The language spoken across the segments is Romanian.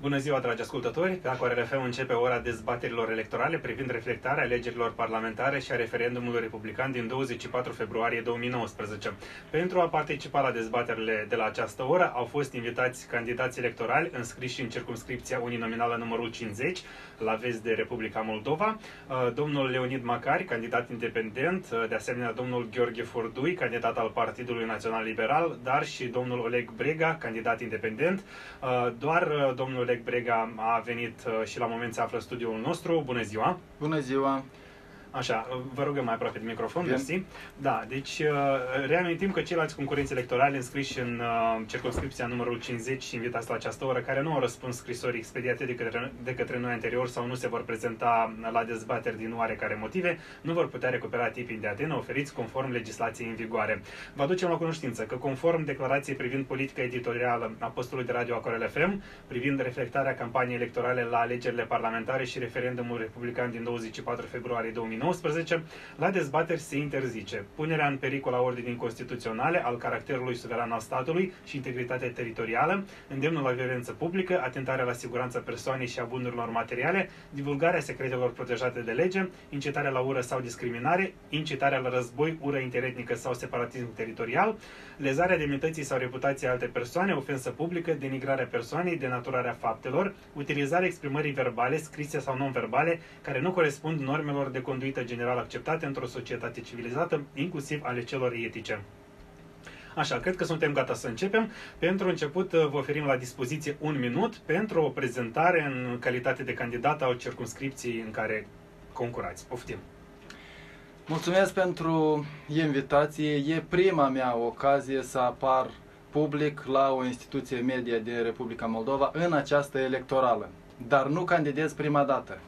Bună ziua, dragi ascultători! Pe Aquarelle FM începe ora dezbaterilor electorale privind reflectarea alegerilor parlamentare și a referendumului republican din 24 februarie 2019. Pentru a participa la dezbaterile de la această oră au fost invitați candidați electorali înscriși în circumscripția uninominală numărul 50, la vest de Republica Moldova, domnul Leonid Macari, candidat independent, de asemenea domnul Gheorghe Fordui, candidat al Partidului Național Liberal, dar și domnul Oleg Brega, candidat independent. Doar domnul Oleg Brega a venit și la moment se află studioul nostru. Bună ziua! Bună ziua! Așa, vă rugăm mai aproape de microfon, mersi. Da, deci reamintim că ceilalți concurenți electorali înscriși în circumscripția numărul 50 și invitați la această oră, care nu au răspuns scrisorii expediate de către noi anterior sau nu se vor prezenta la dezbateri din oarecare motive, nu vor putea recupera tipii de atenă oferiți conform legislației în vigoare. Vă aducem la cunoștință că conform declarației privind politica editorială a postului de radio Aquarelle FM, privind reflectarea campaniei electorale la alegerile parlamentare și referendumul republican din 24 februarie 2019, la dezbateri se interzice punerea în pericol a ordinii constituționale, al caracterului suveran al statului și integritatea teritorială, îndemnul la violență publică, atentarea la siguranța persoanei și a bunurilor materiale, divulgarea secretelor protejate de lege, incitarea la ură sau discriminare, incitarea la război, ură interetnică sau separatism teritorial, lezarea demnității sau reputației alte persoane, ofensă publică, denigrarea persoanei, denaturarea faptelor, utilizarea exprimării verbale, scrise sau non-verbale, care nu corespund normelor de conduită general acceptate într-o societate civilizată, inclusiv ale celor etice. Așa, cred că suntem gata să începem. Pentru început vă oferim la dispoziție un minut pentru o prezentare în calitate de candidat al circumscripției în care concurați. Poftim! Mulțumesc pentru invitație. E prima mea ocazie să apar public la o instituție media din Republica Moldova în această electorală. Dar nu candidez prima dată.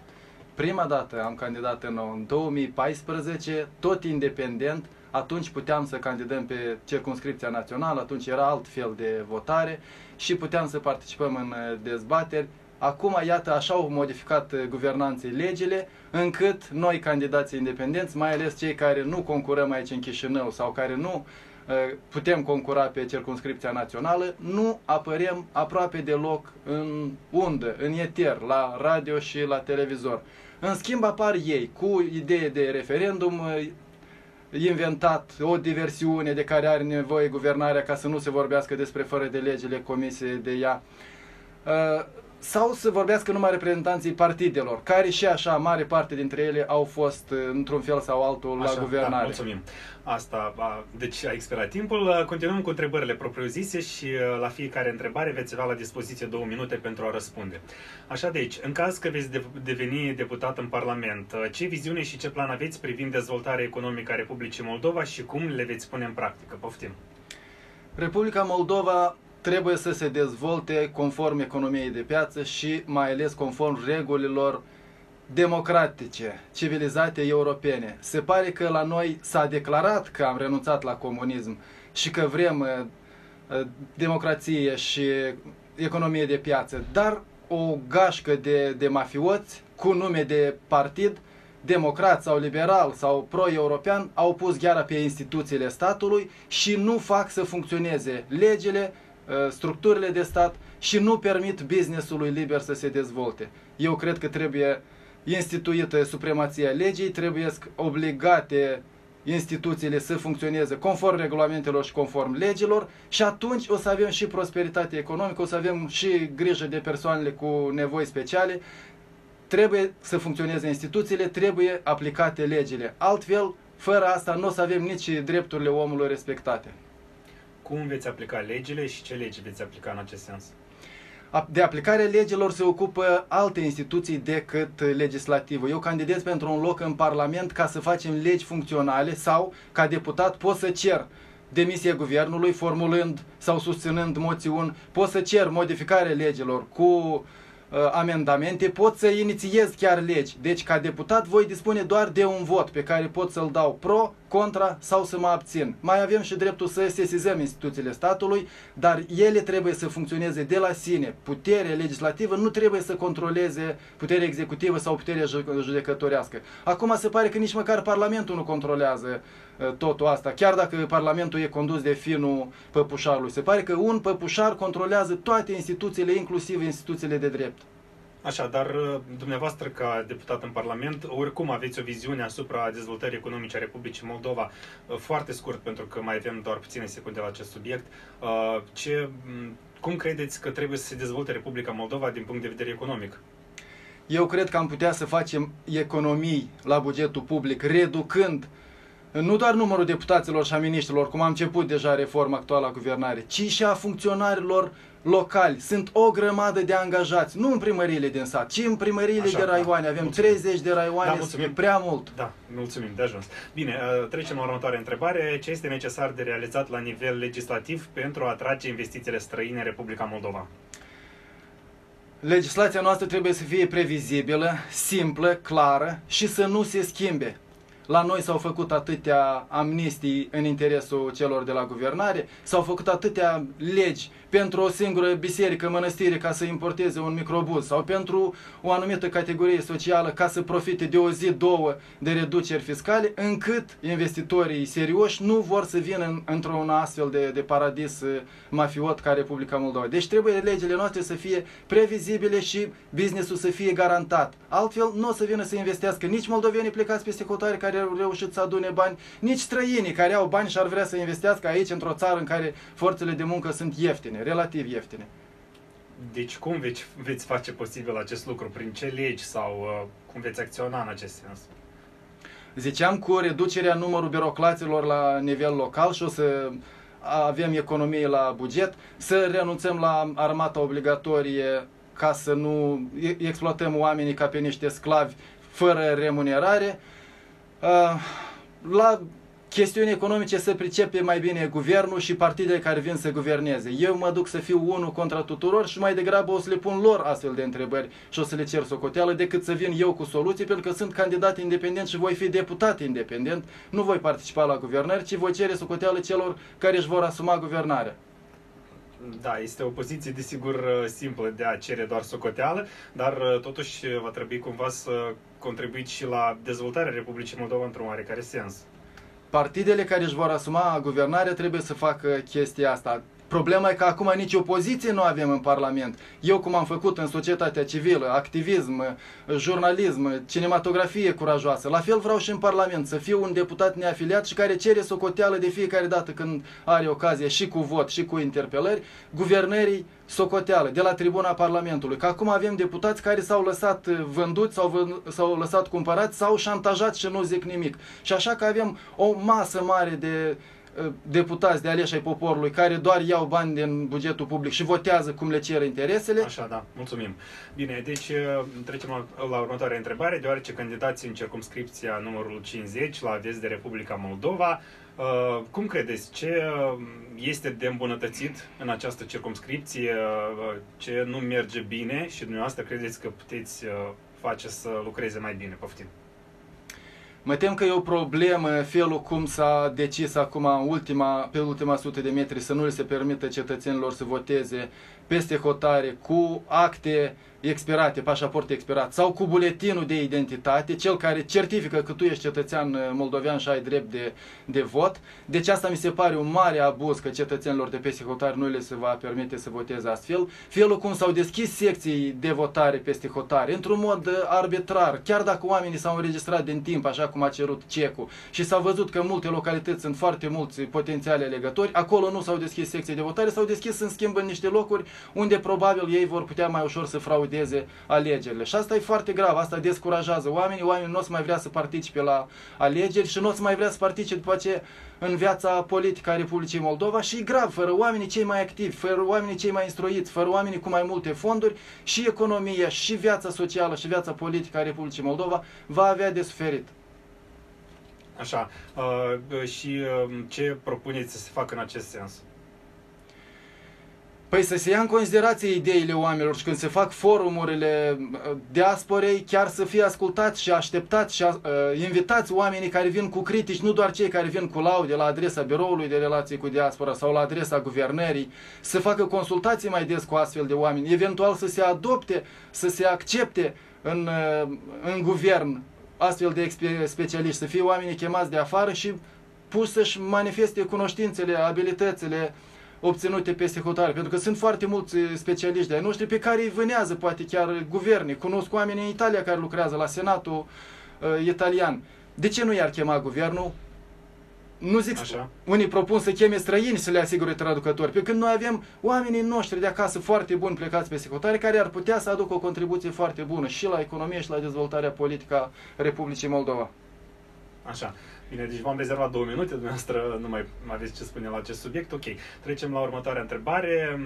Prima dată am candidat în 2014, tot independent, atunci puteam să candidăm pe circumscripția națională, atunci era alt fel de votare și puteam să participăm în dezbateri. Acum, iată, așa au modificat guvernanții legile, încât noi, candidații independenți, mai ales cei care nu concurăm aici în Chișinău sau care nu putem concura pe circumscripția națională, nu apărem aproape deloc în undă, în eter, la radio și la televizor. În schimb, apar ei cu idee de referendum inventat, o diversiune de care are nevoie guvernarea ca să nu se vorbească despre fără de legile comise de ea. Sau să vorbească numai reprezentanții partidelor, care și așa, mare parte dintre ele au fost, într-un fel sau altul, așa, la guvernare. Da, mulțumim. Deci a expirat timpul. Continuăm cu întrebările propriu-zise și la fiecare întrebare veți avea la dispoziție 2 minute pentru a răspunde. Așa, deci, în caz că veți deveni deputat în Parlament, ce viziune și ce plan aveți privind dezvoltarea economică a Republicii Moldova și cum le veți pune în practică? Poftim! Republica Moldova trebuie să se dezvolte conform economiei de piață și mai ales conform regulilor democratice, civilizate, europene. Se pare că la noi s-a declarat că am renunțat la comunism și că vrem democrație și economie de piață, dar o gașcă de mafioți cu nume de partid, democrat sau liberal sau pro-european, au pus gheara pe instituțiile statului și nu fac să funcționeze legile, structurile de stat și nu permit business-ului liber să se dezvolte. Eu cred că trebuie instituită supremația legii, trebuie obligate instituțiile să funcționeze conform regulamentelor și conform legilor și atunci o să avem și prosperitate economică, o să avem și grijă de persoanele cu nevoi speciale. Trebuie să funcționeze instituțiile, trebuie aplicate legile. Altfel, fără asta, nu o să avem nici drepturile omului respectate. Cum veți aplica legile și ce legi veți aplica în acest sens? De aplicarea legilor se ocupă alte instituții decât legislativul. Eu candidez pentru un loc în Parlament ca să facem legi funcționale sau, ca deputat, pot să cer demisie guvernului, formulând sau susținând moțiuni, pot să cer modificarea legilor cu amendamente, pot să inițiez chiar legi. Deci, ca deputat, voi dispune doar de un vot pe care pot să-l dau pro, contra sau să mă abțin. Mai avem și dreptul să sesizăm instituțiile statului, dar ele trebuie să funcționeze de la sine. Puterea legislativă nu trebuie să controleze puterea executivă sau puterea judecătorească. Acum se pare că nici măcar Parlamentul nu controlează totul asta, chiar dacă Parlamentul e condus de finul păpușarului. Se pare că un păpușar controlează toate instituțiile, inclusiv instituțiile de drept. Așa, dar dumneavoastră ca deputat în Parlament, oricum aveți o viziune asupra dezvoltării economice a Republicii Moldova. Foarte scurt, pentru că mai avem doar puține secunde la acest subiect. Cum credeți că trebuie să se dezvolte Republica Moldova din punct de vedere economic? Eu cred că am putea să facem economii la bugetul public, reducând nu doar numărul deputaților și a miniștrilor, cum am început deja reforma actuală a guvernare, ci și a funcționarilor locali. Sunt o grămadă de angajați, nu în primăriile din sat, ci în primăriile de raioane. Avem mulțumim. 30 de raioane, e prea mult. Da, mulțumim, de ajuns. Bine, trecem la următoarea întrebare. Ce este necesar de realizat la nivel legislativ pentru a atrage investițiile străine în Republica Moldova? Legislația noastră trebuie să fie previzibilă, simplă, clară și să nu se schimbe. La noi s-au făcut atâtea amnistii în interesul celor de la guvernare, s-au făcut atâtea legi pentru o singură biserică, mănăstire, ca să importeze un microbuz, sau pentru o anumită categorie socială, ca să profite de o zi, două de reduceri fiscale, încât investitorii serioși nu vor să vină într-un astfel de paradis mafiot ca Republica Moldova. Deci trebuie legile noastre să fie previzibile și businessul să fie garantat. Altfel nu o să vină să investească nici moldovenii plecați peste hotare care au reușit să adune bani, nici străinii care au bani și ar vrea să investească aici, într-o țară în care forțele de muncă sunt ieftine. Relativ ieftine. Deci cum veți face posibil acest lucru? Prin ce legi sau cum veți acționa în acest sens? Ziceam, cu reducerea numărului birocraților la nivel local și o să avem economie la buget, să renunțăm la armata obligatorie ca să nu exploatăm oamenii ca pe niște sclavi fără remunerare. La chestiuni economice să pricepe mai bine guvernul și partidele care vin să guverneze. Eu mă duc să fiu unul contra tuturor și mai degrabă o să le pun lor astfel de întrebări și o să le cer socoteală decât să vin eu cu soluții, pentru că sunt candidat independent și voi fi deputat independent. Nu voi participa la guvernări, ci voi cere socoteală celor care își vor asuma guvernarea. Da, este o poziție desigur simplă de a cere doar socoteală, dar totuși va trebui cumva să contribuiți și la dezvoltarea Republicii Moldova într-un oarecare sens. Partidele care își vor asuma guvernarea trebuie să facă chestia asta. Problema e că acum nici opoziție nu avem în Parlament. Eu, cum am făcut în societatea civilă, activism, jurnalism, cinematografie curajoasă, la fel vreau și în Parlament să fiu un deputat neafiliat și care cere socoteală de fiecare dată când are ocazie, și cu vot și cu interpelări, guvernării socoteală de la tribuna Parlamentului. Că acum avem deputați care s-au lăsat vânduți, s-au lăsat cumpărați, s-au șantajat și nu zic nimic. Și așa că avem o masă mare de deputați, de aleși ai poporului, care doar iau bani din bugetul public și votează cum le cer interesele. Așa, da, mulțumim. Bine, deci trecem la următoarea întrebare, deoarece candidații în circumscripția numărul 50 la Vest de Republica Moldova, cum credeți, ce este de îmbunătățit în această circumscripție, ce nu merge bine și dumneavoastră credeți că puteți face să lucreze mai bine? Poftim! Mă tem că e o problemă felul cum s-a decis acum pe ultima sută de metri să nu le se permită cetățenilor să voteze peste hotare cu acte expirate, pașaport expirat sau cu buletinul de identitate, cel care certifică că tu ești cetățean moldovean și ai drept de vot. Deci asta mi se pare un mare abuz, că cetățenilor de peste hotare nu le se va permite să voteze astfel. Felul cum s-au deschis secții de votare peste hotare, într-un mod arbitrar, chiar dacă oamenii s-au înregistrat din timp, așa cum a cerut CECU, și s-a văzut că în multe localități sunt foarte mulți potențiali alegători, acolo nu s-au deschis secții de votare, s-au deschis în schimb în niște locuri unde probabil ei vor putea mai ușor să fraudeze alegerile. Și asta e foarte grav, asta descurajează oamenii, oamenii nu o să mai vrea să participe la alegeri și nu o să mai vrea să participe după aceea în viața politică a Republicii Moldova și e grav, fără oamenii cei mai activi, fără oamenii cei mai instruiți, fără oamenii cu mai multe fonduri, și economia, și viața socială, și viața politică a Republicii Moldova va avea de suferit. Așa, și ce propuneți să se facă în acest sens? Păi să se ia în considerație ideile oamenilor și când se fac forumurile diasporei, chiar să fie ascultați și așteptați și invitați oamenii care vin cu critici, nu doar cei care vin cu laude la adresa biroului de relații cu diaspora sau la adresa guvernării, să facă consultații mai des cu astfel de oameni, eventual să se adopte, să se accepte în guvern astfel de specialiști, să fie oamenii chemați de afară și pus să-și manifeste cunoștințele, abilitățile obținute peste hotare. Pentru că sunt foarte mulți specialiști de-ai noștri pe care îi vânează, poate chiar guverne. Cunosc oameni în Italia care lucrează la Senatul italian. De ce nu i-ar chema guvernul? Nu zic, așa. Unii propun să cheme străini să le asigure traducători, pe când noi avem oamenii noștri de acasă foarte buni plecați peste hotare, care ar putea să aducă o contribuție foarte bună și la economie și la dezvoltarea politică a Republicii Moldova. Așa. Bine, deci v-am rezervat 2 minute, dumneavoastră nu mai aveți ce spune la acest subiect. Ok, trecem la următoarea întrebare.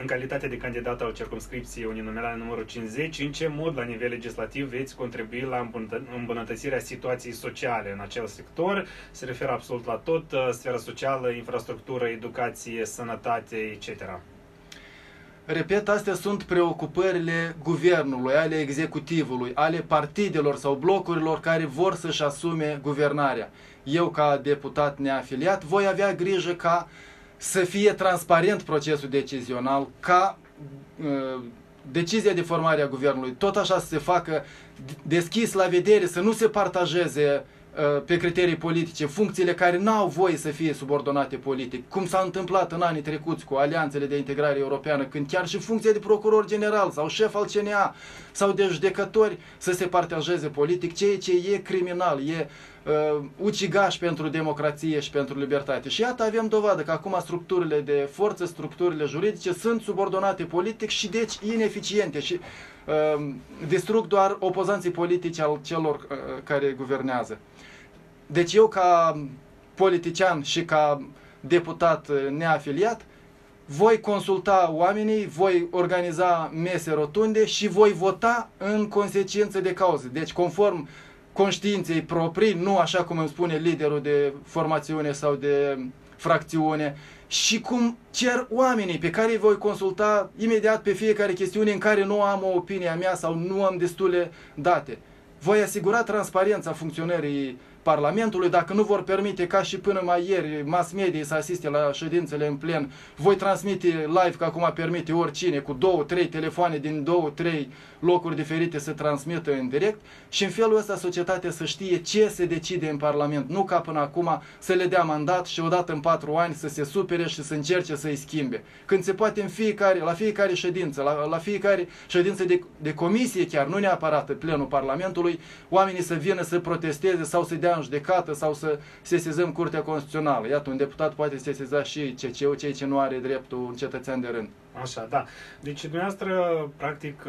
În calitate de candidat al circumscripției uninumerale numărul 50, în ce mod, la nivel legislativ, veți contribui la îmbunătățirea situației sociale în acel sector? Se referă absolut la tot, sfera socială, infrastructură, educație, sănătate, etc. Repet, astea sunt preocupările guvernului, ale executivului, ale partidelor sau blocurilor care vor să-și asume guvernarea. Eu, ca deputat neafiliat, voi avea grijă ca să fie transparent procesul decizional, ca decizia de formare a guvernului tot așa să se facă deschis la vedere, să nu se partajeze pe criterii politice funcțiile care n-au voie să fie subordonate politic, cum s-a întâmplat în anii trecuți cu alianțele de integrare europeană, când chiar și funcția de procuror general sau șef al CNA sau de judecători să se partajeze politic, ceea ce e criminal, e ucigaș pentru democrație și pentru libertate. Și iată, avem dovadă că acum structurile de forță, structurile juridice sunt subordonate politic și deci ineficiente și distrug doar opozanții politici al celor care guvernează. Deci eu, ca politician și ca deputat neafiliat, voi consulta oamenii, voi organiza mese rotunde și voi vota în consecință de cauză. Deci conform conștiinței proprii, nu așa cum îmi spune liderul de formațiune sau de fracțiune, și cum cer oamenii pe care îi voi consulta imediat pe fiecare chestiune în care nu am o opinie a mea sau nu am destule date. Voi asigura transparența funcționării Parlamentului. Dacă nu vor permite, ca și până mai ieri, mass media să asiste la ședințele în plen, voi transmite live, că acum permite oricine, cu 2-3 telefoane din 2-3 locuri diferite să transmită în direct, și în felul ăsta societatea să știe ce se decide în Parlament, nu ca până acum să le dea mandat și odată în 4 ani să se supere și să încerce să-i schimbe. Când se poate în fiecare, la fiecare ședință, la fiecare ședință de comisie chiar, nu neapărat în plenul Parlamentului, oamenii să vină să protesteze sau să dea în judecată sau să sesizăm Curtea Constituțională. Iată, un deputat poate sesiza și CCU, cei ce nu are dreptul, un cetățean de rând. Așa, da. Deci dumneavoastră, practic,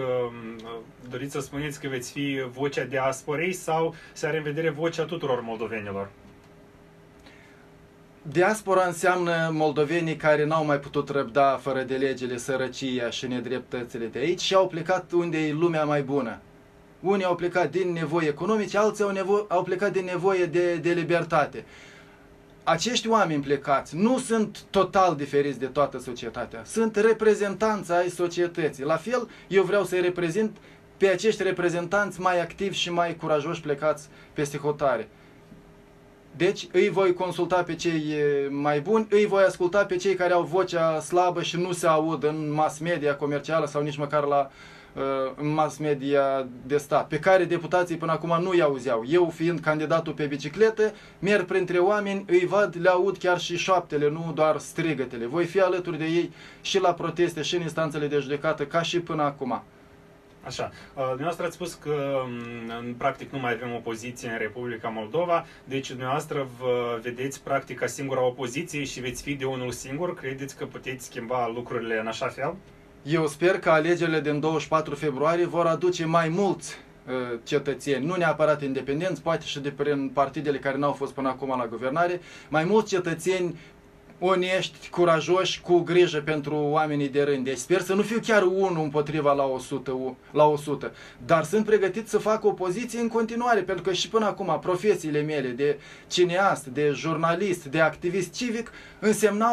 doriți să spuneți că veți fi vocea diasporei sau se are în vedere vocea tuturor moldovenilor? Diaspora înseamnă moldovenii care n-au mai putut răbda fără de legile, sărăcia și nedreptățile de aici și au plecat unde e lumea mai bună. Unii au plecat din nevoi economice, alții au plecat din nevoie de libertate. Acești oameni plecați nu sunt total diferiți de toată societatea. Sunt reprezentanți ai societății. La fel, eu vreau să-i reprezint pe acești reprezentanți mai activi și mai curajoși plecați peste hotare. Deci îi voi consulta pe cei mai buni, îi voi asculta pe cei care au vocea slabă și nu se aud în mass media comercială sau nici măcar la mass media de stat, pe care deputații până acum nu-i auzeau. Eu, fiind candidatul pe bicicletă, merg printre oameni, îi vad, le aud chiar și șoaptele, nu doar strigătele. Voi fi alături de ei și la proteste și în instanțele de judecată, ca și până acum. Așa. Dumneavoastră ați spus că în practic nu mai avem opoziție în Republica Moldova, deci dumneavoastră vă vedeți practic ca singura opoziție și veți fi de unul singur. Credeți că puteți schimba lucrurile în așa fel? Eu sper că alegerile din 24 februarie vor aduce mai mulți cetățeni, nu neapărat independenți, poate și de prin partidele care n-au fost până acum la guvernare, mai mulți cetățeni onești, curajoși, cu grijă pentru oamenii de rând. Deci sper să nu fiu chiar unul împotriva la 100, dar sunt pregătit să fac opoziție în continuare, pentru că și până acum profesiile mele de cineast, de jurnalist, de activist civic însemna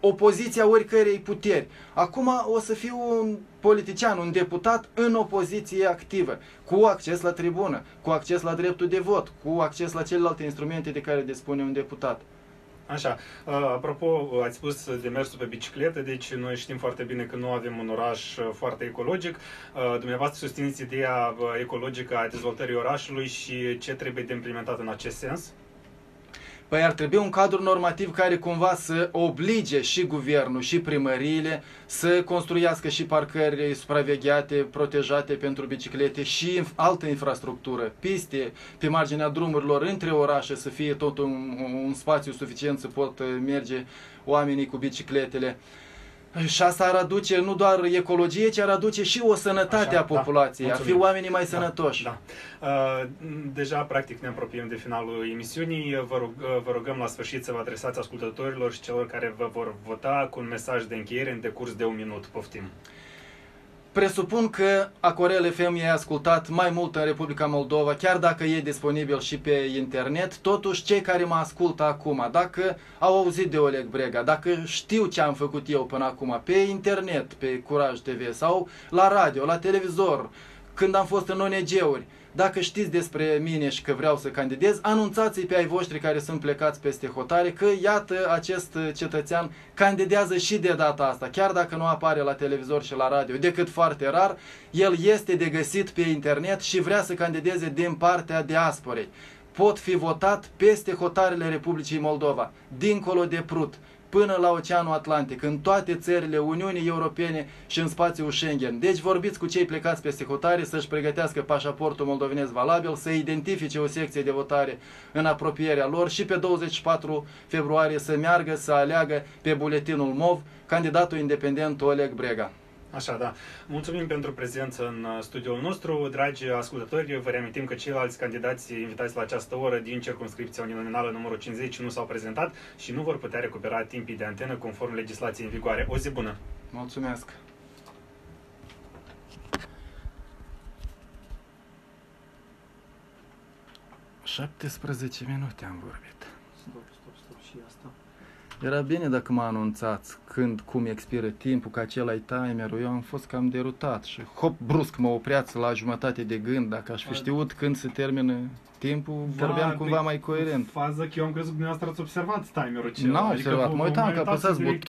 opoziția oricărei puteri. Acum o să fiu un politician, un deputat în opoziție activă, cu acces la tribună, cu acces la dreptul de vot, cu acces la celelalte instrumente de care dispune un deputat. Așa, apropo, ați spus de mersul pe bicicletă, deci noi știm foarte bine că nu avem un oraș foarte ecologic. Dumneavoastră susțineți ideea ecologică a dezvoltării orașului și ce trebuie de implementat în acest sens? Păi ar trebui un cadru normativ care cumva să oblige și guvernul și primăriile să construiască și parcări supravegheate, protejate pentru biciclete și altă infrastructură, piste pe marginea drumurilor între orașe, să fie tot un spațiu suficient să pot merge oamenii cu bicicletele. Și asta ar aduce nu doar ecologie, ci ar aduce și o sănătate a populației, ar fi oamenii mai sănătoși. Da. Deja, practic, ne apropiem de finalul emisiunii. Vă rugăm la sfârșit să vă adresați ascultătorilor și celor care vă vor vota cu un mesaj de încheiere în decurs de un minut. Poftim! Presupun că Aquarelle FM e ascultat mai mult în Republica Moldova, chiar dacă e disponibil și pe internet. Totuși, cei care mă ascultă acum, dacă au auzit de Oleg Brega, dacă știu ce am făcut eu până acum pe internet, pe Curaj TV sau la radio, la televizor, când am fost în ONG-uri, dacă știți despre mine și că vreau să candidez, anunțați-i pe ai voștri care sunt plecați peste hotare că, iată, acest cetățean candidează și de data asta. Chiar dacă nu apare la televizor și la radio, decât foarte rar, el este de găsit pe internet și vrea să candideze din partea diasporei. Pot fi votat peste hotarele Republicii Moldova, dincolo de Prut, până la Oceanul Atlantic, în toate țările Uniunii Europene și în spațiul Schengen. Deci vorbiți cu cei plecați peste hotare să-și pregătească pașaportul moldovenesc valabil, să identifice o secție de votare în apropierea lor și pe 24 februarie să meargă să aleagă pe buletinul MOV candidatul independent Oleg Brega. Așa, da. Mulțumim pentru prezență în studioul nostru. Dragi ascultători, vă reamintim că ceilalți candidați invitați la această oră din circumscripția uninominală numărul 50 nu s-au prezentat și nu vor putea recupera timpii de antenă conform legislației în vigoare. O zi bună! Mulțumesc! ...17 minute am vorbit. Stop, și asta... Era bine dacă mă anunțați când, cum expiră timpul, că acela-i timerul. Eu am fost cam derutat și hop, brusc mă opreați la jumătate de gând. Dacă aș fi știut când se termină timpul, vorbeam cumva mai coerent. Fază că eu am crezut că dumneavoastră ați observat timerul. N-am observat, mă uitam că apăsați butonul.